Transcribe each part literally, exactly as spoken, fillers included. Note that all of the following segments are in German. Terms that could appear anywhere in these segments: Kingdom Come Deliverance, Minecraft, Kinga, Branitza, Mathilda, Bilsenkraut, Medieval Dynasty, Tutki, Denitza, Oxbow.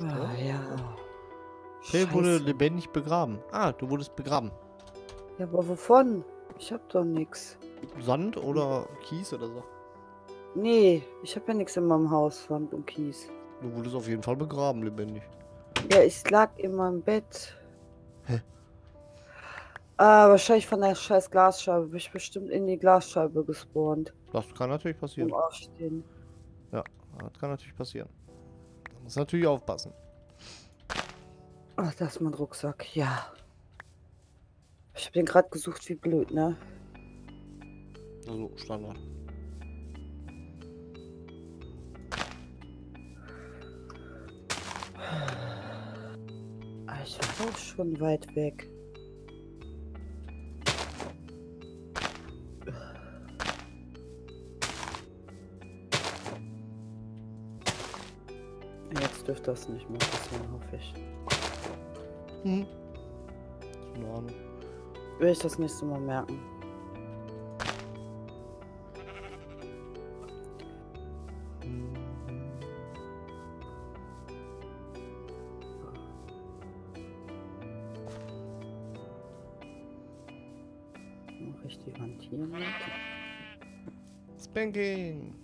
Ah, ja. Phil wurde lebendig begraben. Ah, du wurdest begraben. Ja, aber wovon? Ich hab doch nichts. Sand oder Kies oder so? Nee, ich hab ja nichts in meinem Haus, Sand und Kies. Du wurdest auf jeden Fall begraben, lebendig. Ja, ich lag in meinem Bett. Hä? Ah, wahrscheinlich von der scheiß Glasscheibe. Bin ich bestimmt in die Glasscheibe gespawnt. Das kann natürlich passieren. Um aufstehen. Ja, das kann natürlich passieren. Da muss natürlich aufpassen. Ach, das ist mein Rucksack, ja. Ich habe den gerade gesucht, wie blöd, ne? Also, Standard. Ich war auch schon weit weg. Jetzt dürfte das nicht mehr passieren, hoffe ich. Hm. Keine Ahnung. Will ich das nächste Mal merken. Mache ich die Hand hier mit? Spanking!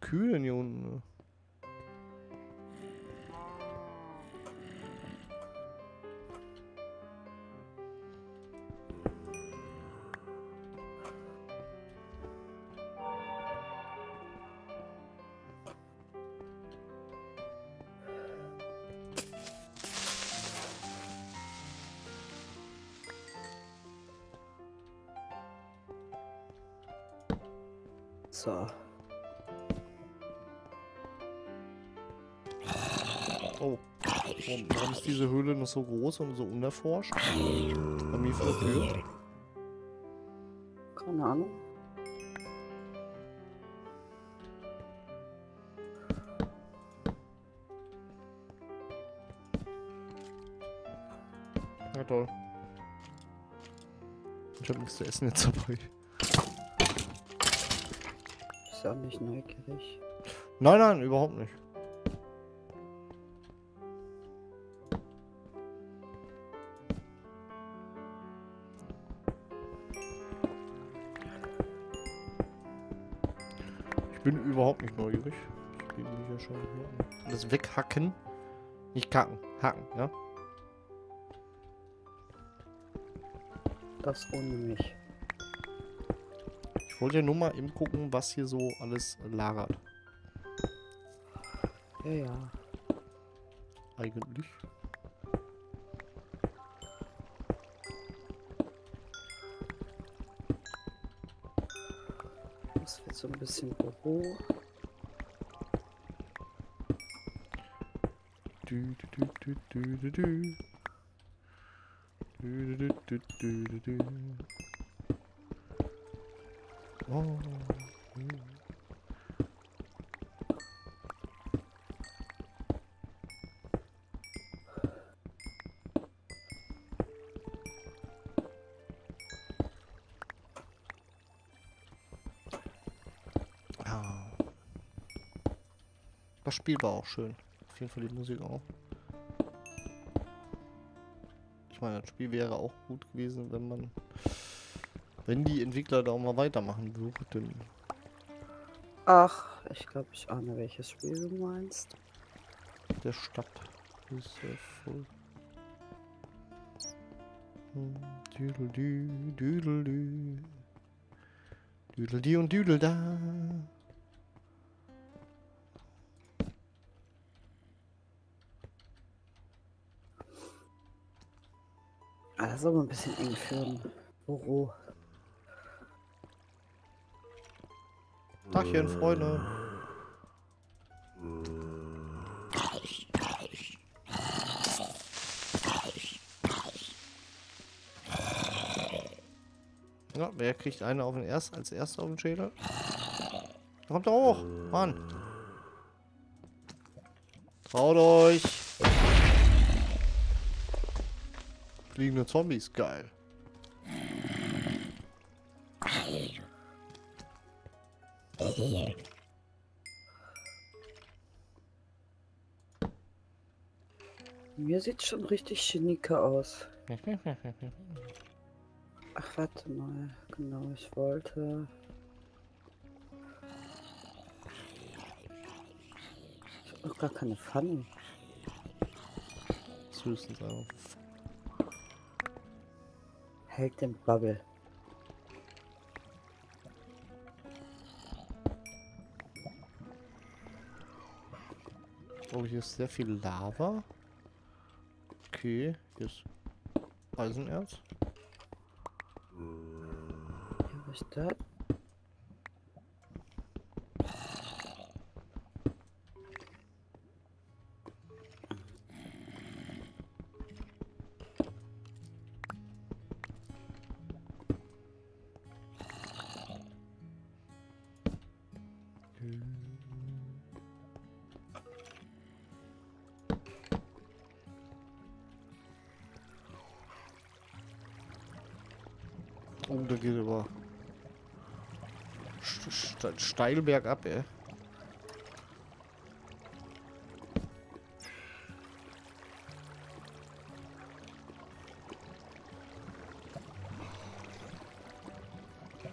Kühlen hier unten. So. Oh, warum, warum ist diese Höhle noch so groß und so unerforscht? Bei mir vor der Tür. Keine Ahnung. Na toll. Ich hab nichts zu essen jetzt dabei. Ist ja nicht neugierig. Nein, nein, überhaupt nicht. Ich bin überhaupt nicht neugierig. Ich gebe mich ja schon hier an. Das weghacken. Nicht kacken. Hacken, ja? Das ohne mich. Ich wollte ja nur mal eben gucken, was hier so alles lagert. Ja, ja. Eigentlich. Das wird so ein bisschen Büro. Du, du, du, du, du, du. Du, du, du, du, du, du. Oh. Das Spiel war auch schön. Auf jeden Fall die Musik auch. Ich meine, das Spiel wäre auch gut gewesen, wenn man, wenn die Entwickler da auch mal weitermachen würden. Ach, ich glaube, ich ahne, welches Spiel du meinst. Der Stadt ist sehr voll. Düdeldü, düdeldü. Düdeldü und düdelda. Das ist aber ein bisschen eng für ein Büro. Tagchen, Freunde. Ja, wer kriegt eine auf den ersten, als erster auf den Schädel? Da kommt er hoch, Mann. Traut euch. fliegende Zombies, geil. Mir sieht schon richtig schnieke aus. Ach, warte mal. Genau, ich wollte... Ich hab noch gar keine Pfannen. Süßens auf. Hält den Bubble. Oh, hier ist sehr viel Lava. Okay, hier ist Eisenerz. Was ist das? Oh, da geht aber steil bergab, ey.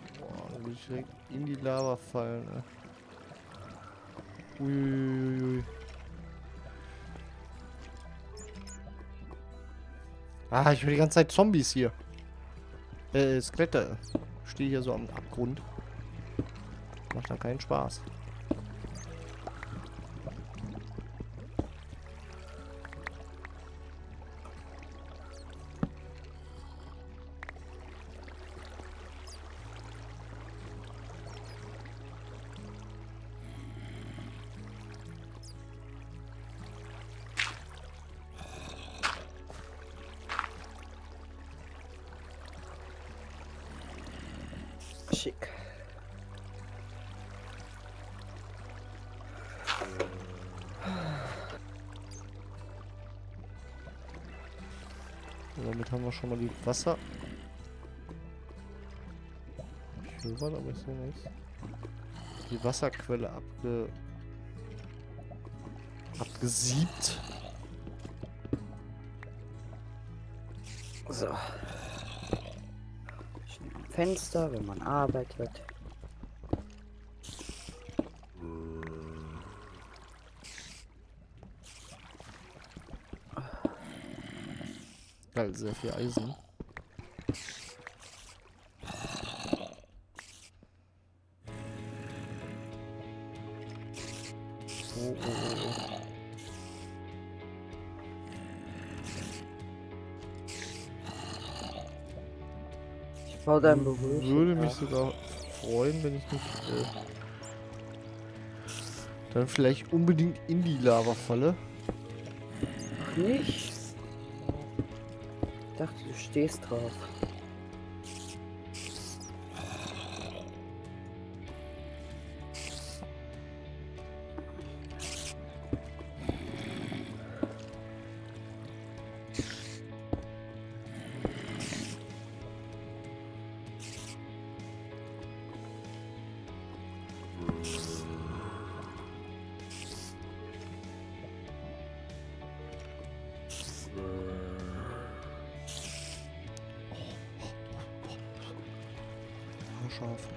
Boah, da will ich direkt in die Lava fallen, ey. Uiuiui. Ah, ich höre die ganze Zeit Zombies hier. Äh, Skelette. Stehe hier so am Abgrund. Macht dann keinen Spaß. Schick. Und damit haben wir schon mal die Wasser. Ich will was, aber ich sehe nichts. Die Wasserquelle abge... abgesiebt. So. Fenster, wenn man arbeitet. Geil, sehr viel Eisen. Oh, oh, oh. Ich würde mich sogar freuen, wenn ich nicht äh, dann vielleicht unbedingt in die Lava falle. Nicht? Ich dachte, du stehst drauf. Schafe.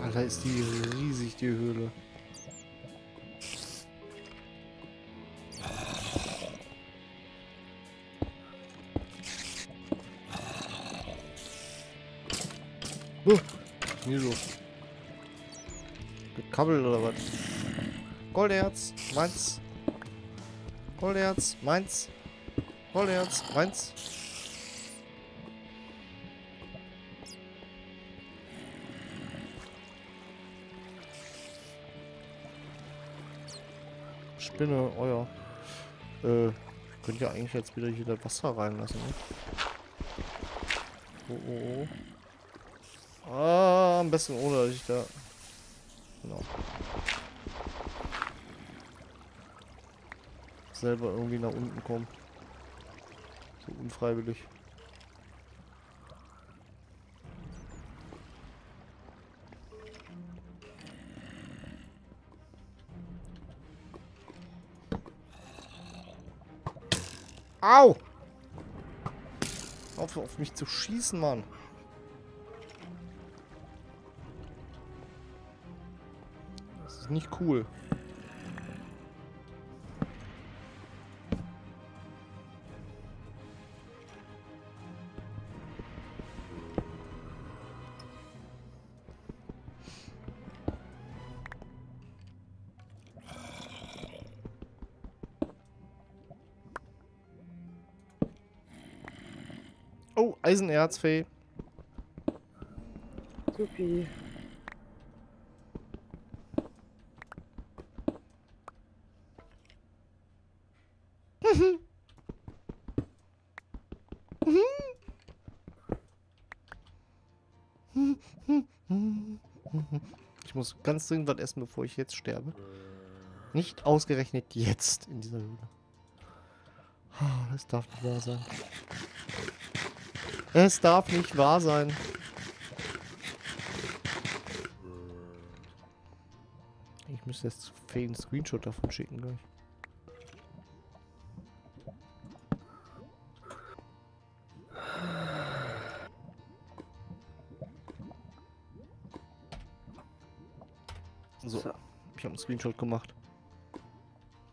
Alter, ist die riesig, die Höhle. Uh, nie so. Gekabbelt oder was? Golderz, meins. Golderz, meins. Golderz, meins. Spinne, euer. Äh, ich könnte ja eigentlich jetzt wieder hier das Wasser reinlassen. Ne? Oh, oh, oh. Ah, am besten ohne, dass ich da... Genau. Selber irgendwie nach unten kommen. So unfreiwillig. Au! Auf, auf mich zu schießen, Mann. Das ist nicht cool. Oh, Eisenerzfee. Supi. Ich muss ganz dringend was essen, bevor ich jetzt sterbe. Nicht ausgerechnet jetzt in dieser Höhle. Das darf nicht wahr sein. Es darf nicht wahr sein. Ich müsste jetzt einen Screenshot davon schicken gleich. So, ich habe einen Screenshot gemacht.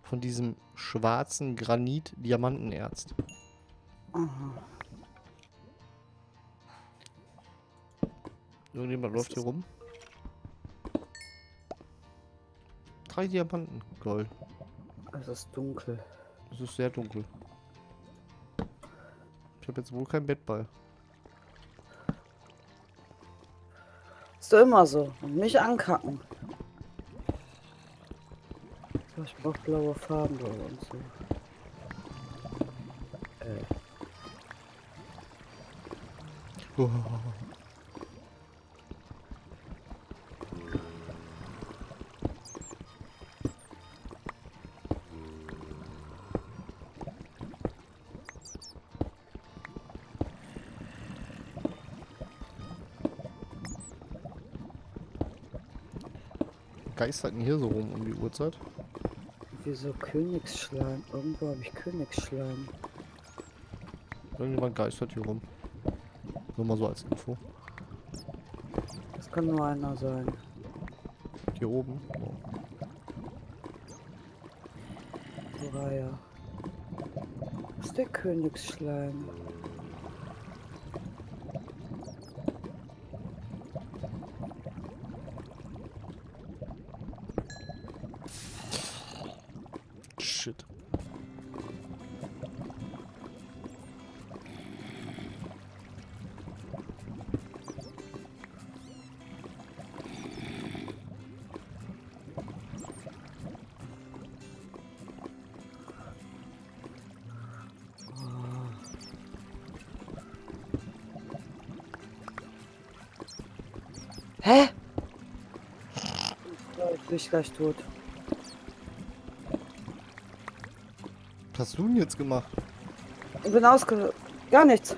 Von diesem schwarzen Granit-Diamantenerz. Mhm. Irgendjemand läuft hier rum. Drei Diamanten. Gold. Es ist dunkel. Es ist sehr dunkel. Ich habe jetzt wohl kein Bettball. Ist doch immer so. Und mich ankacken. So, ich brauche blaue Farben und so. Äh. Oh. Geisterten hier so rum um die Uhrzeit? Wieso Königsschleim? Irgendwo habe ich Königsschleim. Irgendjemand geistert hier rum. Nur mal so als Info. Das kann nur einer sein. Hier oben? Oh. So war ja. Das ist der Königsschleim. Hä? Ich bin gleich tot. Was hast du denn jetzt gemacht? Ich bin ausge... Gar nichts.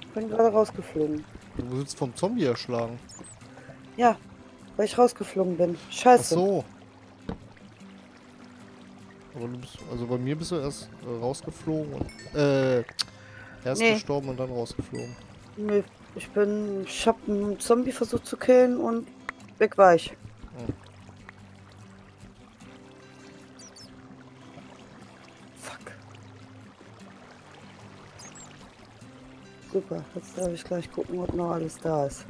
Ich bin gerade rausgeflogen. Du wurdest vom Zombie erschlagen. Ja, weil ich rausgeflogen bin. Scheiße. Ach so. Aber du bist, also bei mir bist du erst äh, rausgeflogen und... Äh... Erst nee. gestorben und dann rausgeflogen. Nee. Ich bin, ich hab einen Zombie versucht zu killen und weg war ich. Oh. Fuck. Super, jetzt darf ich gleich gucken, ob noch alles da ist.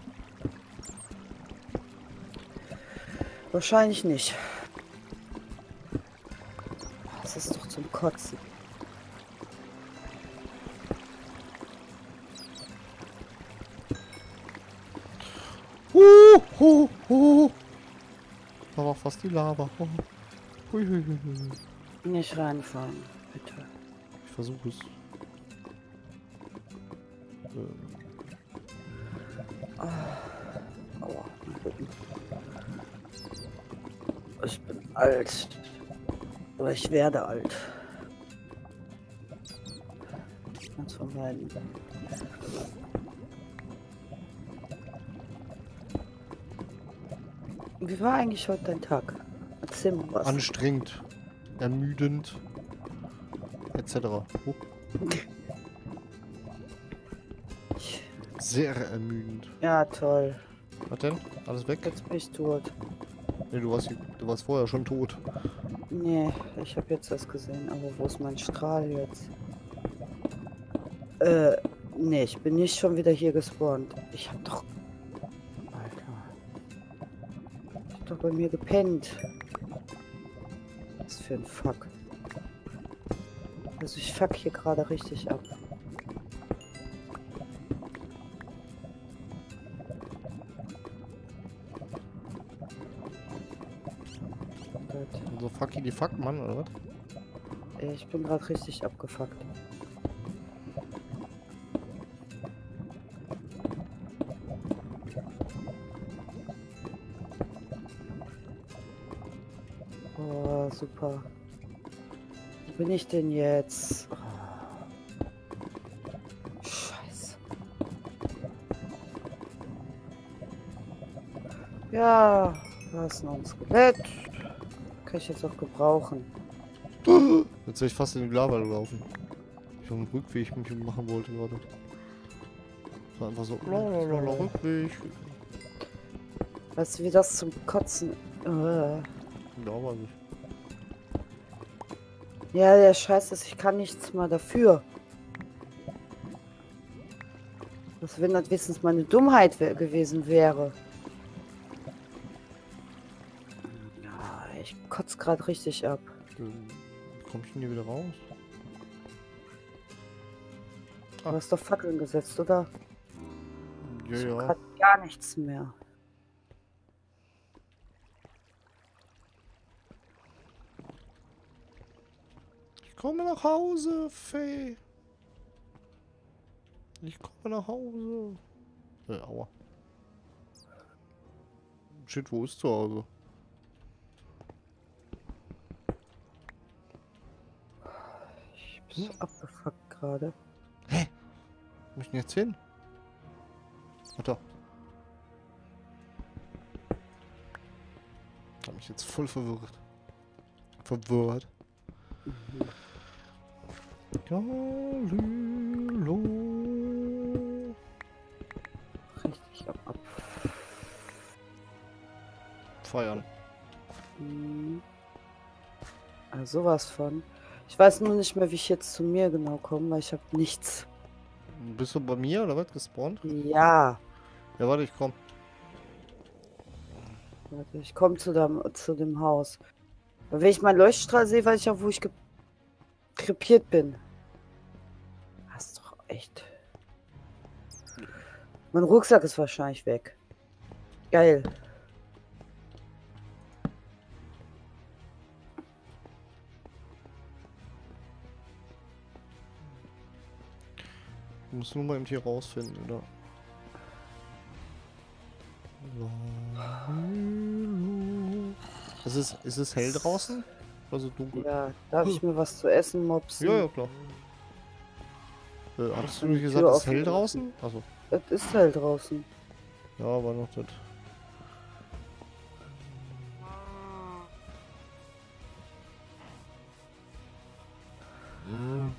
Wahrscheinlich nicht. Das ist doch zum Kotzen. Ho, ho. Da war fast die Lava. Ho. Hui, hui, hui. Nicht reinfahren. Bitte. Ich versuche es. Ähm. Ah. Aua. Ich bin alt. Oder ich werde alt. Ganz vermeiden. Wie war eigentlich heute dein Tag? Erzähl mal was. Anstrengend, ermüdend, et cetera. Oh. Sehr ermüdend. Ja, toll. Was denn? Alles weg? Jetzt bin ich tot. Nee, du warst, du warst vorher schon tot. Nee, ich habe jetzt das gesehen, aber wo ist mein Strahl jetzt? Äh, nee, ich bin nicht schon wieder hier gespawnt. Ich hab doch... Alter. Ich hab doch bei mir gepennt. Was für ein Fuck. Also ich fuck hier gerade richtig ab. So fucky die fuck, Mann, oder was? Ich bin gerade richtig abgefuckt. Oh, super. Wo bin ich denn jetzt? Oh. Scheiße. Ja, da ist noch ein Skelett. Kann ich jetzt auch gebrauchen. Jetzt wäre ich fast in den Lava gelaufen. Ich habe einen Rückweg mit ihm machen wollte gerade. Das war einfach so. Lalalala, Rückweg. Weißt du, wie das zum Kotzen. Äh. Lava nicht. Ja, der Scheiß ist, ich kann nichts mal dafür. Was wenn das wenigstens meine Dummheit wär gewesen wäre. Ich kotze gerade richtig ab. Komm ich denn hier wieder raus? Ah. Du hast doch Fackeln gesetzt, oder? Ja, ich hab ja. Gar nichts mehr. Ich komme nach Hause, Fee. Ich komme nach Hause. Äh, aua. Shit, wo ist zu Hause? So abgefuckt gerade. Hä? Wo ich denn jetzt hin? Warte. Hab mich jetzt voll verwirrt. Verwirrt. Mhm. Richtig ab, ab. Feiern. Also sowas von. Ich weiß nur nicht mehr, wie ich jetzt zu mir genau komme, weil ich habe nichts. Bist du bei mir oder was gespawnt? Ja. Ja, warte, ich komme. Warte, ich komme zu, zu dem Haus. Aber wenn ich meinen Leuchtstrahl sehe, weiß ich ja, wo ich krepiert bin. Das ist doch echt. Mein Rucksack ist wahrscheinlich weg. Geil. Ich muss nur mal im Tier rausfinden, oder? Ist es, ist es hell draußen? Also dunkel? Ja, darf ich mir was zu essen, Mops? Ja, ja, klar. Äh, hast du nicht gesagt, es ist hell draußen? Achso. Es ist hell draußen. Ja, aber noch das. Mhm.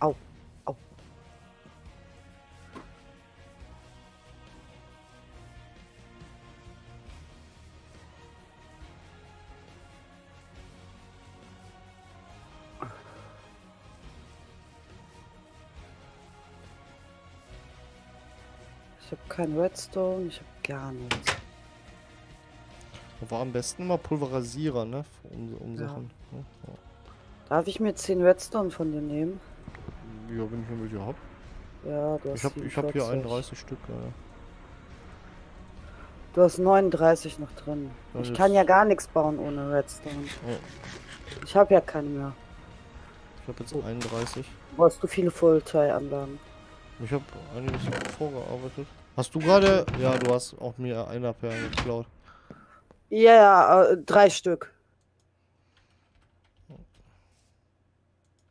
Au, au. Ich habe kein Redstone, ich habe gar nichts. War am besten immer Pulverisierer, ne? Für unsere, unsere ja. Hand, ne? Ja. Darf ich mir zehn Redstone von dir nehmen? Ja, wenn ich mir welche hab. Ja, du hast ich hab, ich hab hier einunddreißig Stück, Alter. Du hast neununddreißig noch drin. Ja, ich kann ja gar nichts bauen ohne Redstone. Oh. Ich hab ja keine mehr. Ich hab jetzt oh. einunddreißig. Wo hast du viele Full-Tie-Anlagen? Ich hab einiges vorgearbeitet. Hast du gerade... Ja, du hast auch mir einer per geklaut. Ja, ja, äh, drei Stück.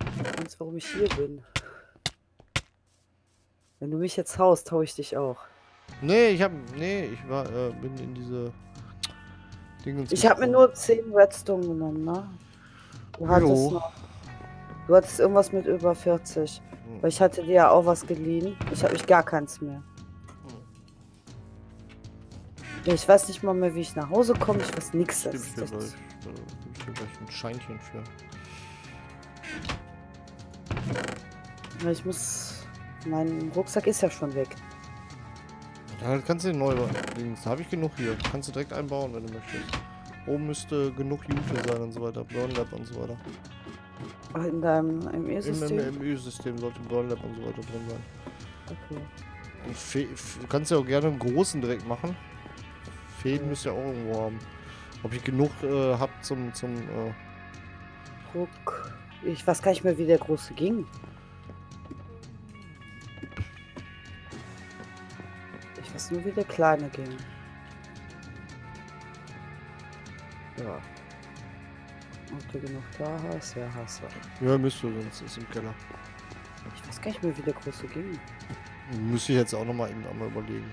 Ich weiß, warum ich hier bin. Wenn du mich jetzt haust, hau ich dich auch. Nee, ich hab... Nee, ich war, äh, bin in diese... Dingens ich hab mir nur zehn Redstone genommen, ne? Du hattest noch... Du hattest irgendwas mit über vierzig. Hm. Weil ich hatte dir ja auch was geliehen. Ich hab ich gar keins mehr. Hm. Ich weiß nicht mal mehr, wie ich nach Hause komme. Ich weiß nichts. Ich gebe dir gleich ein Scheinchen für. Ich muss... Mein Rucksack ist ja schon weg. Ja, kannst du den neu links. Da habe ich genug hier. Kannst du direkt einbauen, wenn du möchtest. Oben müsste genug Jute sein und so weiter. Burnlab und so weiter. Ach, in deinem M E-System? Im M E-System sollte Burnlab und so weiter drin sein. Okay. Und du kannst ja auch gerne einen großen direkt machen. Fäden okay. müsst ihr auch irgendwo haben. Ob ich genug äh, habe zum... zum äh Ruck. Ich weiß gar nicht mehr, wie der große ging. Ich weiß nur, wie der kleine ging. Ja. Ob du genug da hast? Ja, hast du. Ja, müsst du, sonst ist im Keller. Ich weiß gar nicht mehr, wie der große ging. Müsste ich jetzt auch nochmal eben einmal überlegen.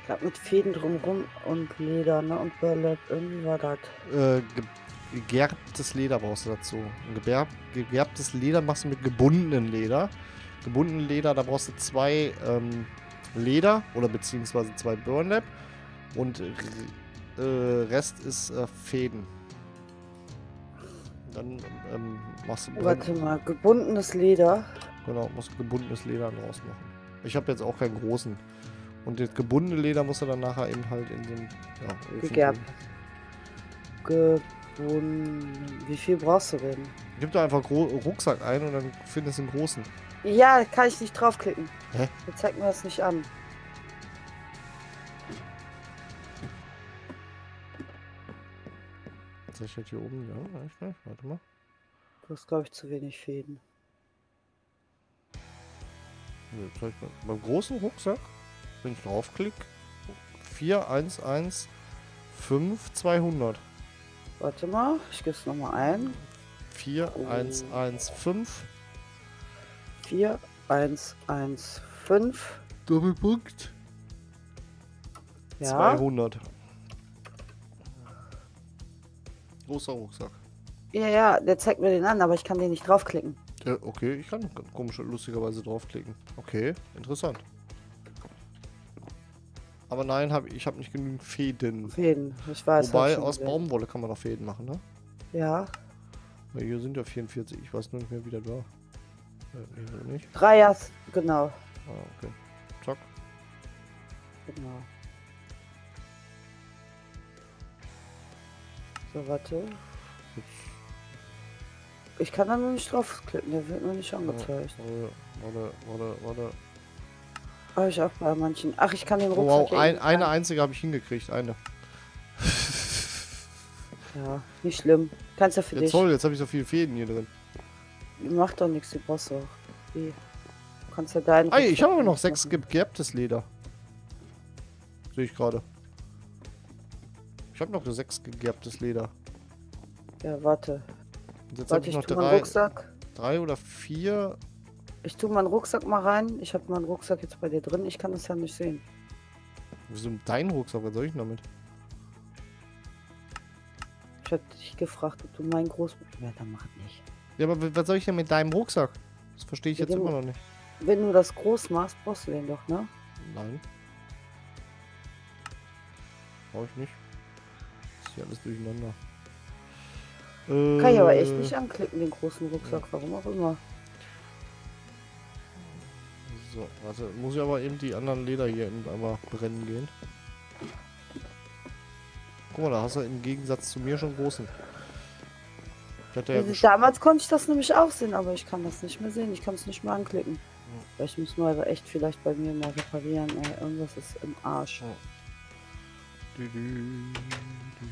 Ich glaube, mit Fäden drumrum und Leder, ne? Und Burlap, irgendwie war das. Äh, ge gegerbtes Leder brauchst du dazu. Gegerb gegerbtes Leder machst du mit gebundenem Leder. Gebundenem Leder, da brauchst du zwei ähm, Leder oder beziehungsweise zwei Burnlap. Und äh, Rest ist äh, Fäden. Dann ähm, machst du... Warte mal, gebundenes Leder. Genau, musst gebundenes Leder draus machen. Ich habe jetzt auch keinen großen. Und das gebundene Leder musst du dann nachher eben halt in den... Ja, Gegerbt. Gebunden... Wie viel brauchst du denn? Gib da einfach Gro Rucksack ein und dann findest du einen großen. Ja, kann ich nicht draufklicken. Hä? Der zeigt mir das nicht an. Ich hätte hier oben, ja, echt, ne? Warte mal. Du hast, glaube ich, zu wenig Fäden. Ja, mal. Beim großen Rucksack, wenn ich draufklick, vier eins eins fünf zweihundert. Warte mal, ich gebe es nochmal ein. vier eins eins fünf. vier eins eins fünf. Doppelpunkt. Ja. zweihundert. Großer Rucksack. Ja, ja, der zeigt mir den an, aber ich kann den nicht draufklicken. Ja, okay, ich kann komisch lustigerweise draufklicken. Okay, interessant. Aber nein, hab, ich habe nicht genügend Fäden. Fäden, ich weiß. Wobei, aus gesehen. Baumwolle kann man noch Fäden machen, ne? Ja. Na, hier sind ja vierundvierzig, ich weiß nur nicht mehr, wie der war. Äh, nicht. Dreiers, genau. Ah, okay. Zack. Genau. So, warte. Ich kann da noch nicht draufklicken, der wird noch nicht angezeigt. Warte, warte, warte. Oh, ich auch bei manchen. Ach, ich kann den Rucksack... Wow, ein, eine einzige habe ich hingekriegt, eine. Ja, nicht schlimm. Kannst ja für ja, dich. Toll, jetzt habe ich so viele Fäden hier drin. Macht doch nichts, du brauchst auch. Du kannst ja deinen... Ei, ich habe noch sechs gegerbtes Leder. Sehe ich gerade. Ich habe noch sechs gegerbtes Leder. Ja, warte. Und jetzt warte, ich, ich noch tu drei, meinen Rucksack. Drei oder vier. Ich tue meinen Rucksack mal rein. Ich habe meinen Rucksack jetzt bei dir drin. Ich kann das ja nicht sehen. Wieso mit deinem Rucksack? Was soll ich damit? Ich habe dich gefragt, ob du meinen großen... Ja, dann mach nicht. Ja, aber was soll ich denn mit deinem Rucksack? Das verstehe ich ja, jetzt immer noch nicht. Wenn du das groß machst, brauchst du den doch, ne? Nein. Brauche ich nicht. Alles durcheinander. Kann äh, ich aber echt nicht anklicken, den großen Rucksack, ja. Warum auch immer. So, warte, muss ich aber eben die anderen Leder hier eben einmal brennen gehen. Guck mal, da hast du im Gegensatz zu mir schon großen. Hätte also ja damals konnte ich das nämlich auch sehen, aber ich kann das nicht mehr sehen. Ich kann es nicht mehr anklicken. Ja. Ich muss mal echt vielleicht bei mir mal reparieren. Ey. Irgendwas ist im Arsch. Ja. Du, du, du.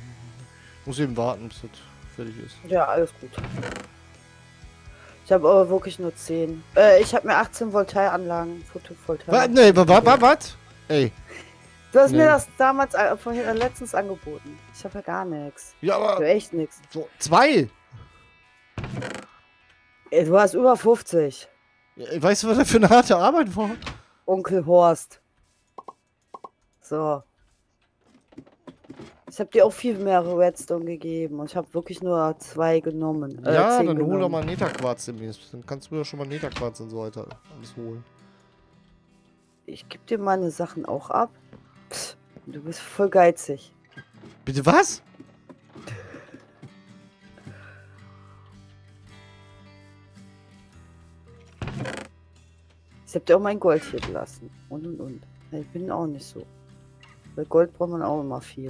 Muss eben warten, bis das fertig ist. Ja, alles gut. Ich habe aber wirklich nur zehn. Äh, ich habe mir achtzehn Voltaikanlagen. Photovoltaik. Was? Nee, was? Ey. Du hast nee. mir das damals äh, vorhin letztens angeboten. Ich habe ja gar nichts. Ja, aber. Ich hab echt nichts. So, zwei! Ey, du hast über fünfzig. Ja, weißt du, was das für eine harte Arbeit war? Onkel Horst. So. Ich habe dir auch viel mehr Redstone gegeben und ich habe wirklich nur zwei genommen. Äh, ja, dann genommen. Hol doch mal Netherquarz demnächst. Dann kannst du ja schon mal Netherquarz und so weiter alles holen. Ich gebe dir meine Sachen auch ab. Psst, du bist voll geizig. Bitte was? Ich hab dir auch mein Gold hier gelassen. Und und und. Ja, ich bin auch nicht so. Bei Gold braucht man auch immer viel.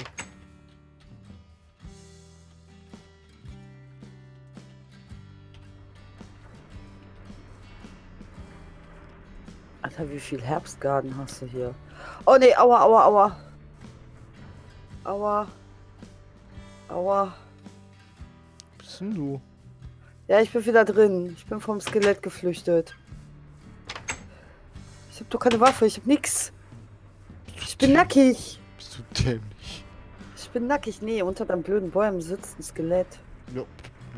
Alter, wie viel Herbstgarten hast du hier? Oh ne, aua, aua, aua. Aua. Aua. Bist denn du? Ja, ich bin wieder drin. Ich bin vom Skelett geflüchtet. Ich hab doch keine Waffe, ich hab nix. Ich bin nackig. Bist du dämlich? Ich bin nackig, nee, unter deinen blöden Bäumen sitzt ein Skelett. Ja,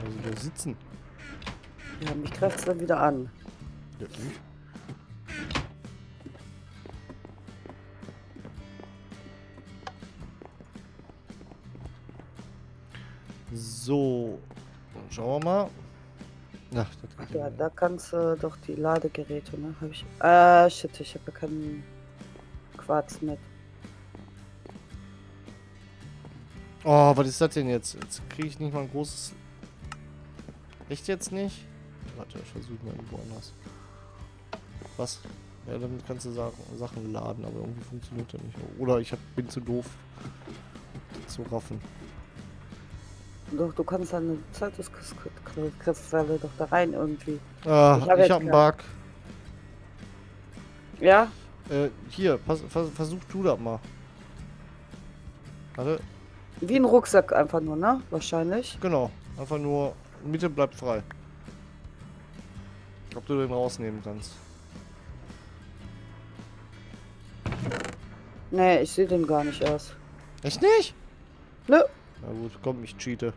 also da sitzen. Ja, mich greift's dann wieder an. Ja, nicht. So, dann schauen wir mal. Ach, das Ach ja, da kannst du äh, doch die Ladegeräte, ne? Hab ich. Äh, shit, ich habe ja keinen Quarz mit. Oh, was ist das denn jetzt? Jetzt kriege ich nicht mal ein großes. Echt jetzt nicht? Warte, ich versuche mal irgendwo anders. Was? Ja, damit kannst du Sachen laden, aber irgendwie funktioniert das nicht. Oder ich hab, bin zu doof zu raffen. Doch, du kannst dann eine Zeitungskristalle doch da rein irgendwie. Ah, ich habe hab einen Bug. Ja? Äh, hier, pass, vers, versuch du das mal. Warte. Wie ein Rucksack einfach nur, ne? Wahrscheinlich. Genau, einfach nur, Mitte bleibt frei. Ob du den rausnehmen kannst. Nee, ich sehe den gar nicht erst. Echt nicht? Nö. Na gut, komm, ich cheate.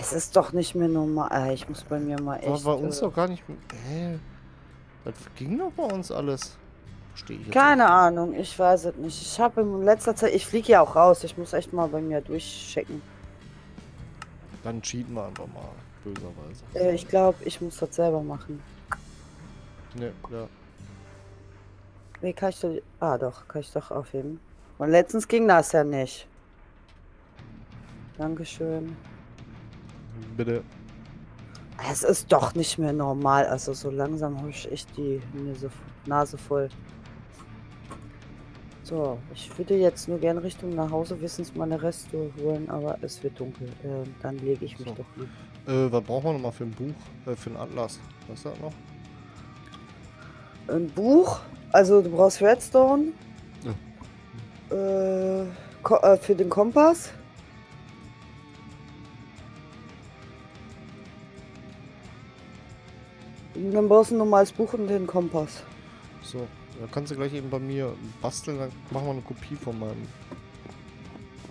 Es ist doch nicht mehr normal. Ich muss bei mir mal echt... War bei uns äh, doch gar nicht... Hä? Das ging doch bei uns alles. Verstehe ich jetzt Keine nicht. Ahnung, ich weiß es nicht. Ich habe in letzter Zeit... Ich fliege ja auch raus. Ich muss echt mal bei mir durchchecken. Dann cheaten wir einfach mal. Böserweise. Äh, ich glaube, ich muss das selber machen. Ne, ja. Nee, kann ich doch... Ah doch, kann ich doch aufheben. Und letztens ging das ja nicht. Dankeschön. Bitte. Es ist doch nicht mehr normal. Also so langsam habe ich echt die Nase voll. So, ich würde jetzt nur gerne Richtung nach Hause wissens meine Reste holen, aber es wird dunkel. Äh, dann lege ich mich so. doch hin. Äh, was brauchen wir nochmal für ein Buch? Äh, für einen Atlas. Was ist das noch? Ein Buch? Also du brauchst Redstone. Ja. Äh, äh, für den Kompass. Dann brauchst du ein normales Buch und den Kompass. So, da kannst du gleich eben bei mir basteln, dann machen wir eine Kopie von meinem.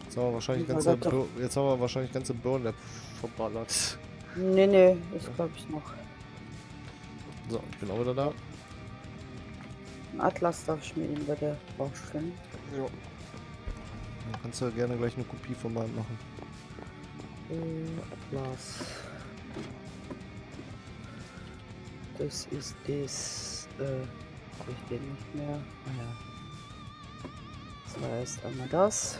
Jetzt haben wir wahrscheinlich ganze, jetzt haben wir wahrscheinlich ganze Burn-Lab verballert. Nee, nee, das glaube ich noch. So, ich bin auch wieder da. Ein Atlas darf ich mir eben bei der Baustelle. Ja. Dann kannst du gerne gleich eine Kopie von meinem machen. Atlas. Das ist das, äh, hab ich den nicht mehr, naja, das heißt einmal das.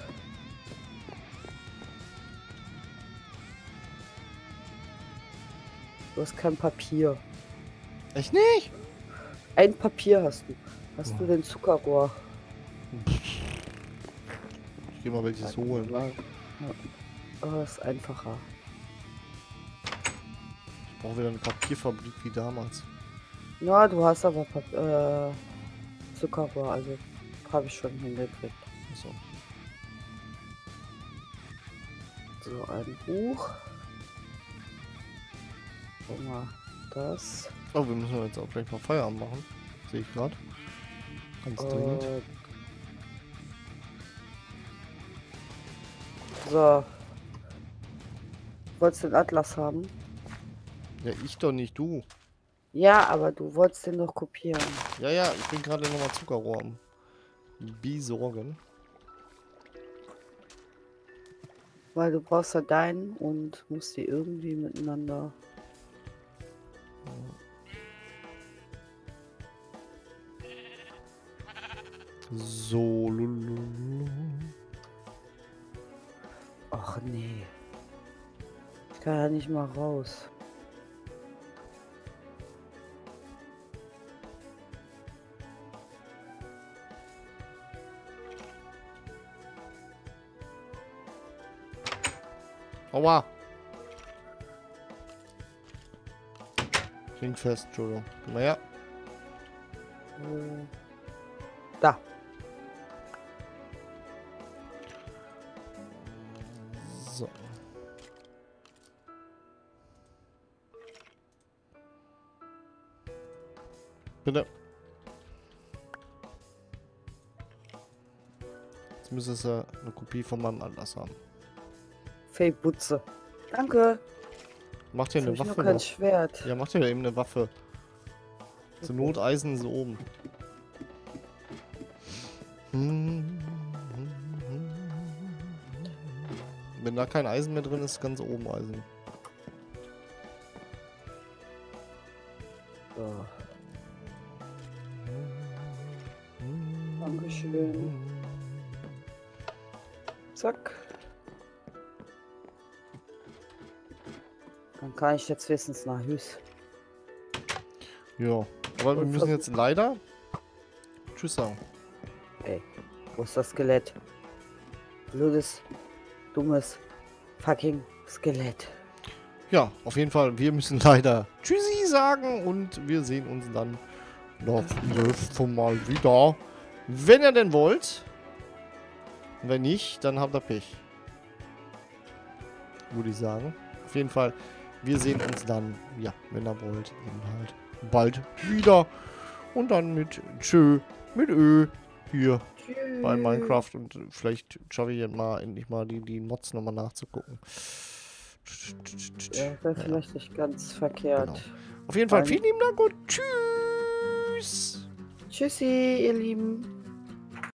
Du hast kein Papier. Echt nicht? Ein Papier hast du. Hast oh. du den Zuckerrohr? Ich geh mal welches holen. Ja. Aber ist einfacher. Brauchen wir dann Papierfabrik wie damals? Ja, du hast aber Pap äh, Zuckerrohr, also habe ich schon hingekriegt. So. So, ein Buch. Guck mal, das. Oh, wir müssen jetzt auch gleich mal Feierabend machen. Sehe ich gerade. Ganz äh, dringend. So. Wolltest du den Atlas haben? Ja, ich doch nicht, du. Ja, aber du wolltest den doch kopieren. Ja, ja, ich bin gerade nochmal Zuckerrohr am besorgen. Weil du brauchst ja deinen und musst die irgendwie miteinander... So, lululul. Ach nee. Ich kann ja nicht mal raus. Aua! Klingt fest, Entschuldigung. Komm mal her. Da. So. Bitte. Jetzt müsste es ja eine Kopie von meinem Anlass haben. Fake-Butze. Danke. Macht hier eine Waffe. Ich noch kein Schwert. Ja, macht hier eben eine Waffe. Zur Not Eisen so oben. Wenn da kein Eisen mehr drin ist, ganz oben Eisen. So. Dankeschön. Zack. Dann kann ich jetzt wenigstens nach Hüß. Ja, aber wir müssen jetzt leider tschüss sagen. Ey, wo ist das Skelett? Blödes, dummes, fucking Skelett. Ja, auf jeden Fall, wir müssen leider tschüssi sagen und wir sehen uns dann noch nächstes Mal wieder. Wenn ihr denn wollt. Wenn nicht, dann habt ihr Pech. Würde ich sagen. Auf jeden Fall. Wir sehen uns dann, ja, wenn ihr wollt, dann halt bald wieder. Und dann mit Tschö, mit Ö, hier Tschö. Bei Minecraft. Und vielleicht schaffe ich jetzt mal endlich mal die, die Mods nochmal nachzugucken. Ja, wäre vielleicht ja. Nicht ganz verkehrt. Genau. Auf jeden Fall, vielen lieben Dank und tschüss. Tschüssi, ihr Lieben.